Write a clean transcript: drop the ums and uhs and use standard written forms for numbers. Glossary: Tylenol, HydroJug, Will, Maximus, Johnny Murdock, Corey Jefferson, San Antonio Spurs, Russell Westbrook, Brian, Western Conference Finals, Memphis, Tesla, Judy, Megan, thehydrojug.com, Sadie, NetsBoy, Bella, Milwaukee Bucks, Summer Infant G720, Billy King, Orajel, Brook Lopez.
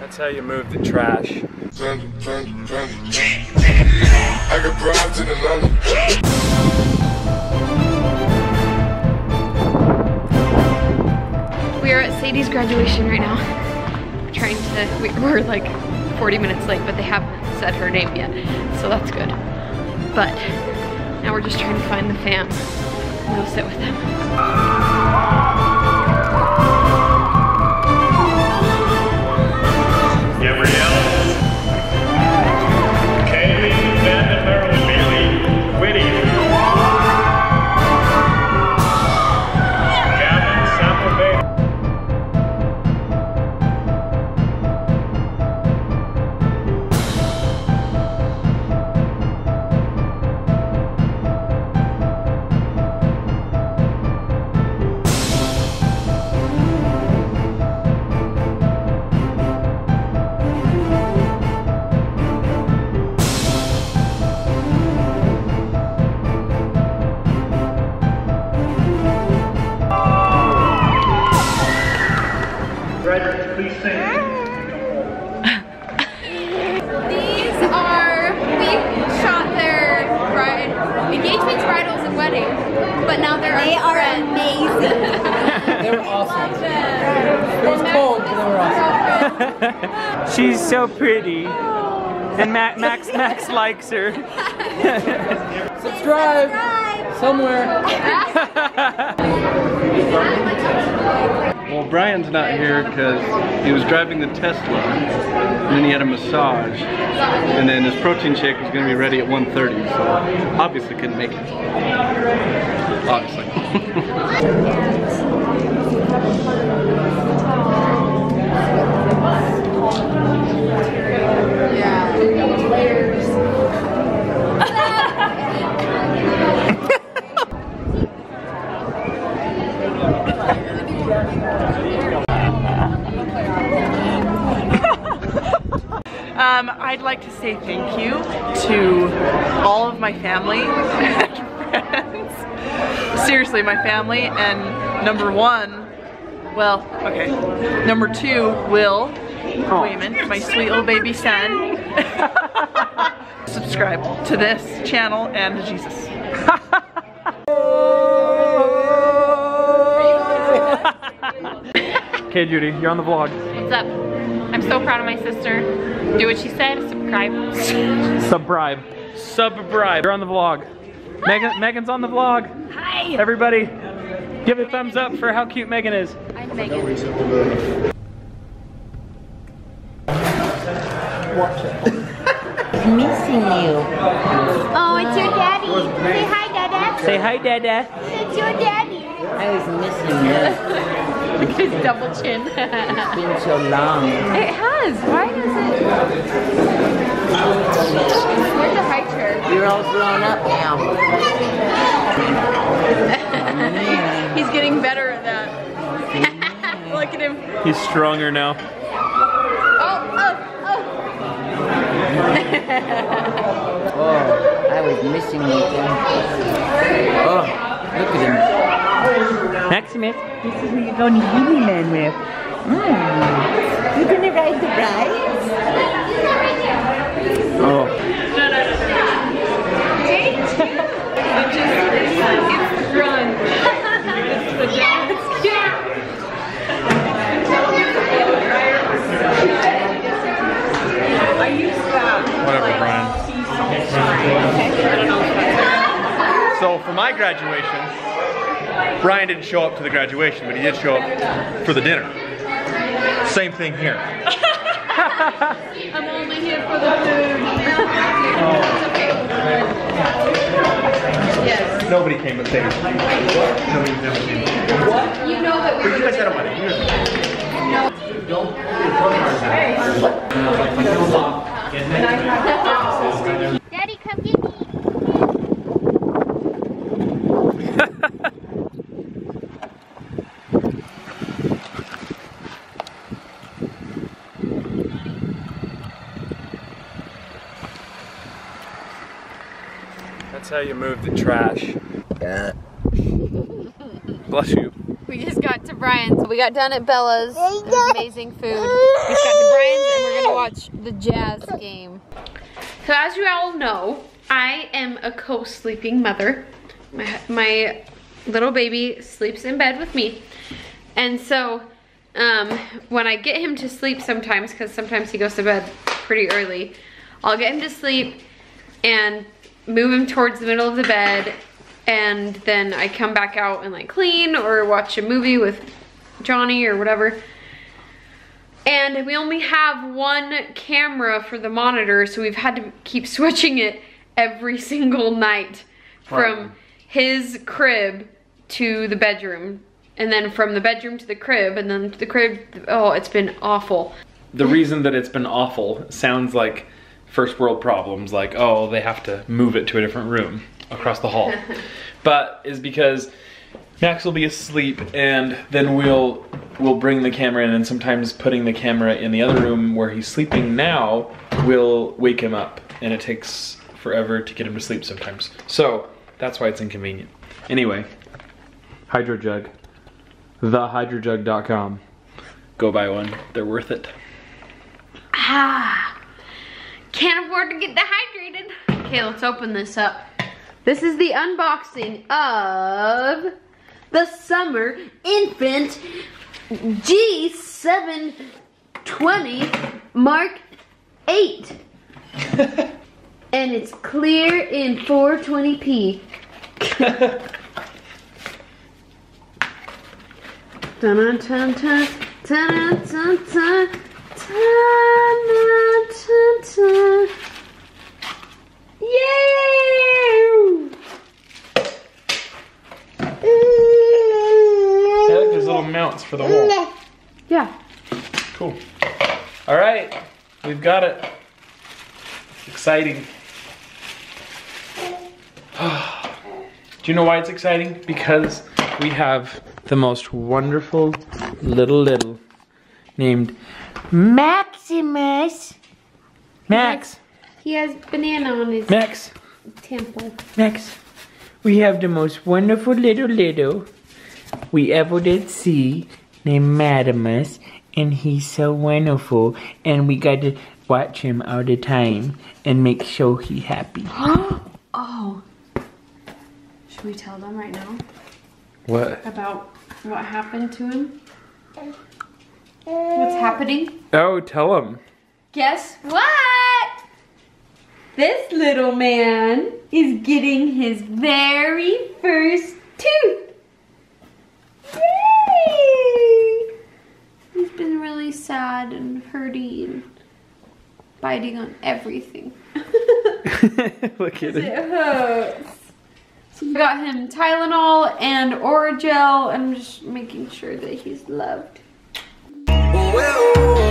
That's how you move the trash. I got bribes in the London. We are at Sadie's graduation right now. We're trying to, we're like 40 minutes late, but they haven't said her name yet, so that's good. But now we're just trying to find the fam and go sit with them. Please sing. These are, we shot their engagement bridals and weddings, but now they are amazing. They were awesome. It was cold, but they were awesome. She's so pretty. And Max likes her. Subscribe somewhere. Well, Brian's not here because he was driving the Tesla, and then he had a massage, and then his protein shake was going to be ready at 1:30, so obviously couldn't make it. Obviously. I'd like to say thank you to all of my family and friends. Seriously, my family, and number two, Will Wayman, my sweet little baby son. Subscribe to this channel and to Jesus. Okay, Judy, you're on the vlog. What's up? I'm so proud of my sister. Do what she said, subscribe. Subscribe. Subscribe. You're on the vlog. Megan's on the vlog. Hi. Everybody, give a thumbs up for how cute Megan is. I'm Megan. Watch it. I'm missing you. Oh, it's your daddy. Say hi, Dada. Say hi, Dada. It's your daddy. I was missing you. Look at his double chin. It's been so long. It has. Why does it? We're the high chair. You're all grown up now. He's getting better at that. Look at him. He's stronger now. Oh, oh, oh. Oh, I was missing you. Oh, look at him. Maximus, this is who you're going to Disneyland with. Mm. You gonna ride the rides? Oh. It's the grunge. It's the dance. Yeah. Are you stuck? Whatever, Brian. So for my graduation, Brian didn't show up to the graduation, but he did show up for the dinner. Same thing here. I'm only here for the food. Yes. Nobody came but Sadie. Nobody came. What? You know that we. You guys had a wedding. No. Daddy, come get me. That's how you move the trash. Bless you. We just got to Brian's. We got done at Bella's. Amazing food. We just got to Brian's and we're gonna watch the Jazz game. So as you all know, I am a co-sleeping mother. My little baby sleeps in bed with me. And so when I get him to sleep sometimes, because sometimes he goes to bed pretty early, I'll get him to sleep and move him towards the middle of the bed, and then I come back out and like clean or watch a movie with Johnny or whatever. And we only have one camera for the monitor, so we've had to keep switching it every single night from his crib to the bedroom, and then from the bedroom to the crib, and then to the crib. Oh, it's been awful. The reason that it's been awful sounds like first world problems, like, oh, they have to move it to a different room across the hall. But is because Max will be asleep and then we'll bring the camera in, and sometimes putting the camera in the other room where he's sleeping now will wake him up, and it takes forever to get him to sleep sometimes. So that's why it's inconvenient. Anyway, HydroJug, thehydrojug.com. Go buy one, they're worth it. Ah, can't afford to get dehydrated. Okay, let's open this up. This is the unboxing of the Summer Infant G720 Mark 8. And it's clear in 420p. Dun dun dun dun dun dun dun dun dun dun. Yay! I like those little mounts for the wall. Yeah. Cool. All right, we've got it. Exciting. Do you know why it's exciting? Because we have the most wonderful little named Maximus. Max. He has banana on his Max. Temple. Max. We have the most wonderful little we ever did see named Maximus, and he's so wonderful, and we got to watch him all the time and make sure he's happy. Oh. Should we tell them right now? What? About what happened to him? What's happening? Oh, tell them. Guess what? This little man is getting his very first tooth. Yay! He's been really sad and hurty and biting on everything. Look at it. It hurts. So we got him Tylenol and Orajel, and I'm just making sure that he's loved. Well.